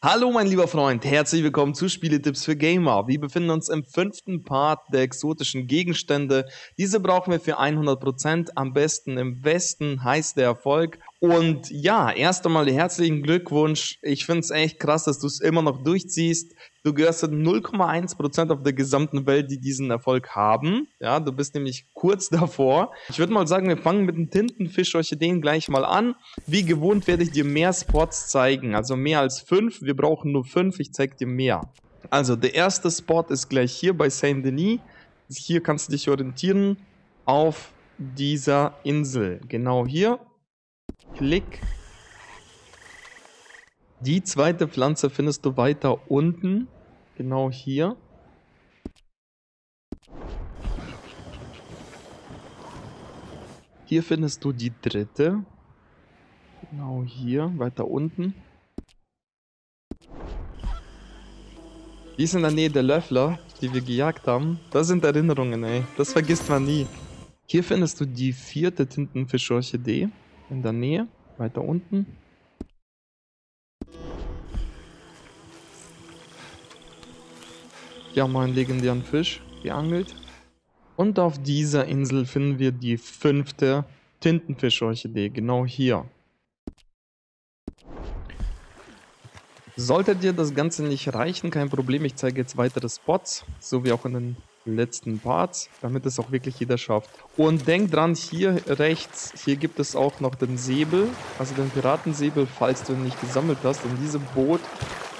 Hallo mein lieber Freund, herzlich willkommen zu Spieletipps für Gamer. Wir befinden uns im 5. Part der exotischen Gegenstände. Diese brauchen wir für 100%, am besten im Westen heißt der Erfolg. Und ja, erst einmal herzlichen Glückwunsch. Ich finde es echt krass, dass du es immer noch durchziehst. Du gehörst zu 0,1% auf der gesamten Welt, die diesen Erfolg haben. Ja, du bist nämlich kurz davor. Ich würde mal sagen, wir fangen mit den Tintenfisch-Orchideen gleich mal an. Wie gewohnt werde ich dir mehr Spots zeigen, also mehr als 5. Wir brauchen nur 5, ich zeige dir mehr. Also der erste Spot ist gleich hier bei Saint-Denis. Hier kannst du dich orientieren auf dieser Insel. Genau hier. Klick. Die zweite Pflanze findest du weiter unten, genau hier. Hier findest du die dritte, genau hier, weiter unten. Die ist in der Nähe der Löffler, die wir gejagt haben. Das sind Erinnerungen, ey, das vergisst man nie. Hier findest du die vierte Tintenfisch-Orchidee, in der Nähe, weiter unten. Ja, mein legendären Fisch geangelt. Und auf dieser Insel finden wir die 5. Tintenfisch-Orchidee, genau hier. Sollte dir das Ganze nicht reichen, kein Problem, ich zeige jetzt weitere Spots, so wie auch in den letzten Parts, damit es auch wirklich jeder schafft. Und denk dran, hier rechts, hier gibt es auch noch den Säbel, also den Piratensäbel, falls du ihn nicht gesammelt hast. In diesem Boot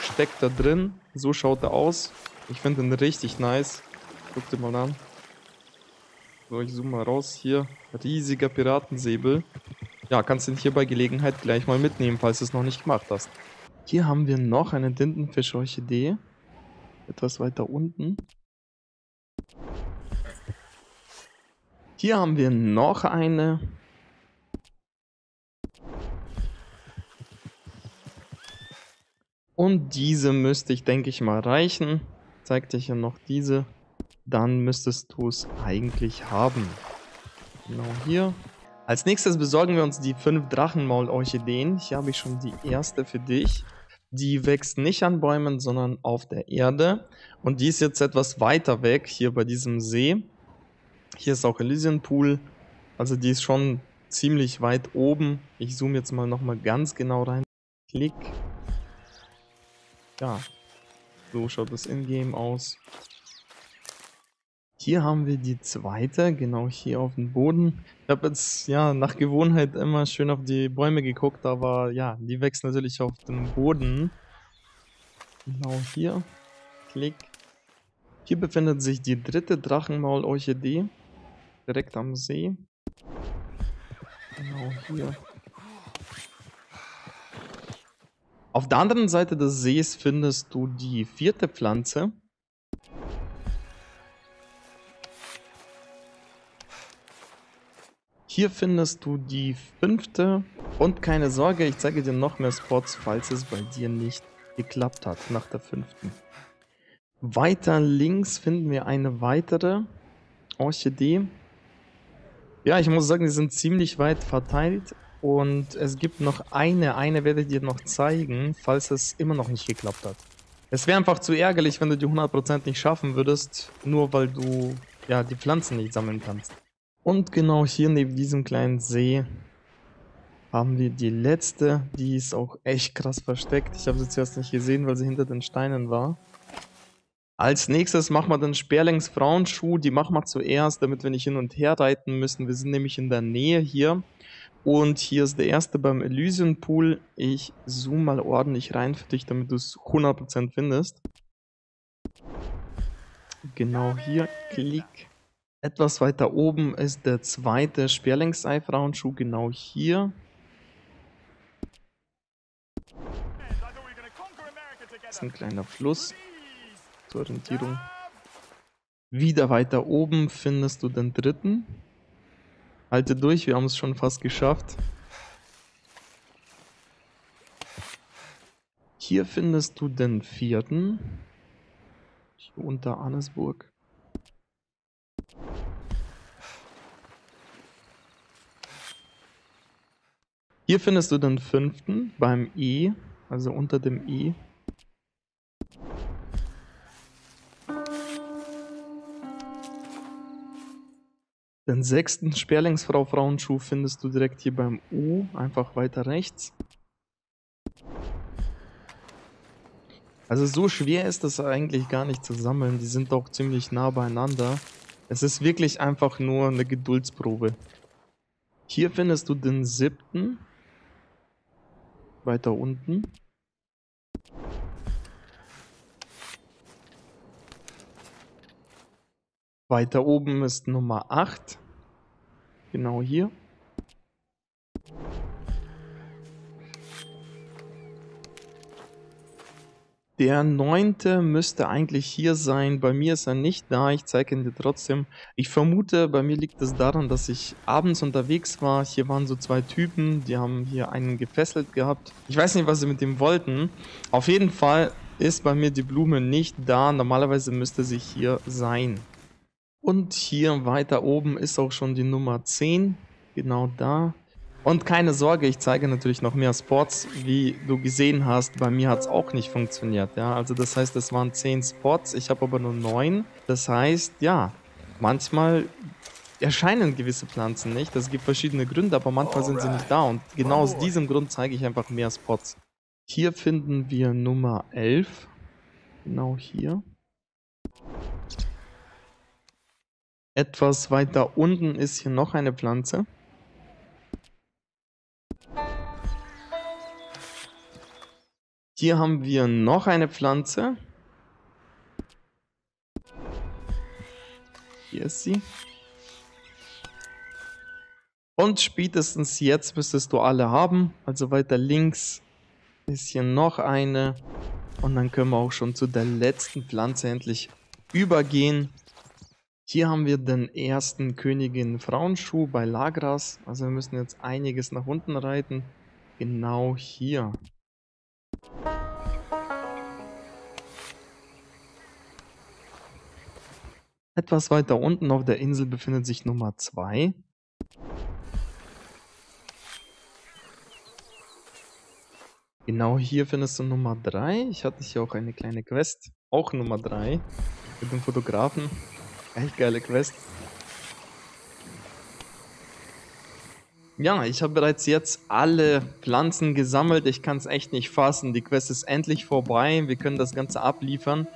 steckt er drin, so schaut er aus. Ich finde den richtig nice. Guck dir mal an. So, ich zoome mal raus. Hier, riesiger Piratensäbel. Ja, kannst ihn hier bei Gelegenheit gleich mal mitnehmen, falls du es noch nicht gemacht hast. Hier haben wir noch eine Tintenfisch-Orchidee. Etwas weiter unten. Hier haben wir noch eine. Und diese müsste ich, denke ich mal, reichen. Zeig dir hier noch diese, dann müsstest du es eigentlich haben. Genau hier. Als nächstes besorgen wir uns die 5 Drachenmaul-Orchideen. Hier habe ich schon die erste für dich. Die wächst nicht an Bäumen, sondern auf der Erde. Und die ist jetzt etwas weiter weg, hier bei diesem See. Hier ist auch Elysian Pool. Also die ist schon ziemlich weit oben. Ich zoome jetzt mal nochmal ganz genau rein. Klick. Ja. So schaut das Ingame aus. Hier haben wir die zweite, genau hier auf dem Boden. Ich habe jetzt ja nach Gewohnheit immer schön auf die Bäume geguckt, aber ja, die wächst natürlich auf dem Boden. Genau hier. Klick. Hier befindet sich die dritte Drachenmaul-Orchidee. Direkt am See. Genau hier. Auf der anderen Seite des Sees findest du die 4. Pflanze. Hier findest du die 5. Und keine Sorge, ich zeige dir noch mehr Spots, falls es bei dir nicht geklappt hat nach der 5. Weiter links finden wir eine weitere Orchidee. Ja, ich muss sagen, die sind ziemlich weit verteilt. Und es gibt noch eine werde ich dir noch zeigen, falls es immer noch nicht geklappt hat. Es wäre einfach zu ärgerlich, wenn du die 100% nicht schaffen würdest, nur weil du ja die Pflanzen nicht sammeln kannst. Und genau hier neben diesem kleinen See haben wir die letzte, die ist auch echt krass versteckt. Ich habe sie zuerst nicht gesehen, weil sie hinter den Steinen war. Als nächstes machen wir den Sperlingsei-Frauenschuh, die machen wir zuerst, damit wir nicht hin und her reiten müssen. Wir sind nämlich in der Nähe hier. Und hier ist der erste beim Elysian Pool. Ich zoome mal ordentlich rein für dich, damit du es 100% findest. Genau hier, klick. Etwas weiter oben ist der zweite Sperlingsei-Frauenschuh, genau hier. Das ist ein kleiner Fluss zur Orientierung. Wieder weiter oben findest du den dritten. Halte durch, wir haben es schon fast geschafft. Hier findest du den 4. Hier unter Annesburg. Hier findest du den 5. beim E, also unter dem E. Den sechsten Sperlingsei-Frauenschuh findest du direkt hier beim U, einfach weiter rechts. Also so schwer ist das eigentlich gar nicht zu sammeln, die sind doch ziemlich nah beieinander. Es ist wirklich einfach nur eine Geduldsprobe. Hier findest du den siebten. Weiter unten. Weiter oben ist Nummer 8. Genau hier. Der 9. müsste eigentlich hier sein. Bei mir ist er nicht da. Ich zeige ihn dir trotzdem. Ich vermute, bei mir liegt es daran, dass ich abends unterwegs war. Hier waren so zwei Typen. Die haben hier einen gefesselt gehabt. Ich weiß nicht, was sie mit dem wollten. Auf jeden Fall ist bei mir die Blume nicht da. Normalerweise müsste sie hier sein. Und hier weiter oben ist auch schon die Nummer 10. Genau da. Und keine Sorge, ich zeige natürlich noch mehr Spots, wie du gesehen hast. Bei mir hat es auch nicht funktioniert. Ja? Also das heißt, es waren 10 Spots, ich habe aber nur 9. Das heißt, ja, manchmal erscheinen gewisse Pflanzen nicht. Das gibt verschiedene Gründe, aber manchmal sind sie nicht da. Und genau aus diesem Grund zeige ich einfach mehr Spots. Hier finden wir Nummer 11. Genau hier. Etwas weiter unten ist hier noch eine Pflanze. Hier haben wir noch eine Pflanze. Hier ist sie. Und spätestens jetzt müsstest du alle haben. Also weiter links ist hier noch eine. Und dann können wir auch schon zu der letzten Pflanze endlich übergehen. Hier haben wir den ersten Königin-Frauenschuh bei Lagras. Also wir müssen jetzt einiges nach unten reiten. Genau hier. Etwas weiter unten auf der Insel befindet sich Nummer 2. Genau hier findest du Nummer 3. Ich hatte hier auch eine kleine Quest. Auch Nummer 3. Mit dem Fotografen. Echt geile Quest. Ja, ich habe bereits jetzt alle Pflanzen gesammelt. Ich kann es echt nicht fassen. Die Quest ist endlich vorbei. Wir können das Ganze abliefern.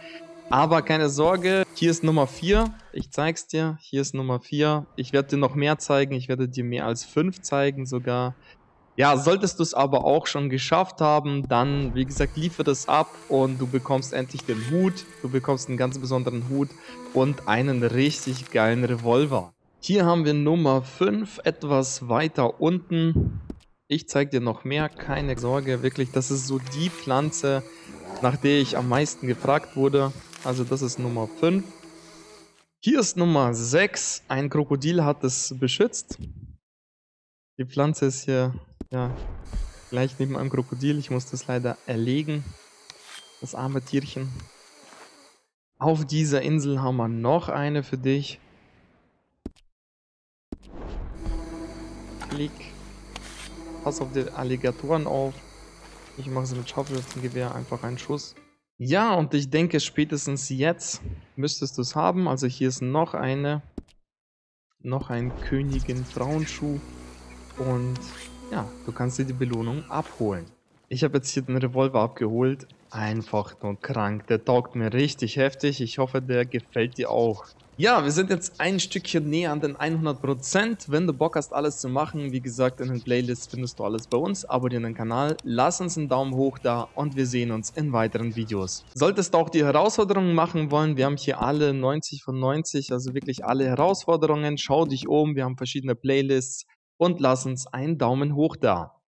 Aber keine Sorge, hier ist Nummer 4, ich zeig's dir, hier ist Nummer 4, ich werde dir noch mehr zeigen, ich werde dir mehr als 5 zeigen sogar. Ja, solltest du es aber auch schon geschafft haben, dann, wie gesagt, liefere das ab und du bekommst endlich den Hut, du bekommst einen ganz besonderen Hut und einen richtig geilen Revolver. Hier haben wir Nummer 5, etwas weiter unten. Ich zeig dir noch mehr, keine Sorge, wirklich, das ist so die Pflanze, nach der ich am meisten gefragt wurde. Also das ist Nummer 5. Hier ist Nummer 6. Ein Krokodil hat es beschützt. Die Pflanze ist hier ja gleich neben einem Krokodil. Ich muss das leider erlegen. Das arme Tierchen. Auf dieser Insel haben wir noch eine für dich. Klick. Pass auf die Alligatoren auf. Ich mache sie mit Scharfschützengewehr, einfach einen Schuss. Ja, und ich denke, spätestens jetzt müsstest du es haben. Also hier ist noch eine. Noch ein Königin-Frauenschuh. Und ja, du kannst dir die Belohnung abholen. Ich habe jetzt hier den Revolver abgeholt. Einfach nur krank. Der taugt mir richtig heftig. Ich hoffe, der gefällt dir auch. Ja, wir sind jetzt ein Stückchen näher an den 100%. Wenn du Bock hast, alles zu machen, wie gesagt, in den Playlists findest du alles bei uns. Abonniere den Kanal, lass uns einen Daumen hoch da und wir sehen uns in weiteren Videos. Solltest du auch die Herausforderungen machen wollen, wir haben hier alle 90 von 90, also wirklich alle Herausforderungen. Schau dich um, wir haben verschiedene Playlists und lass uns einen Daumen hoch da.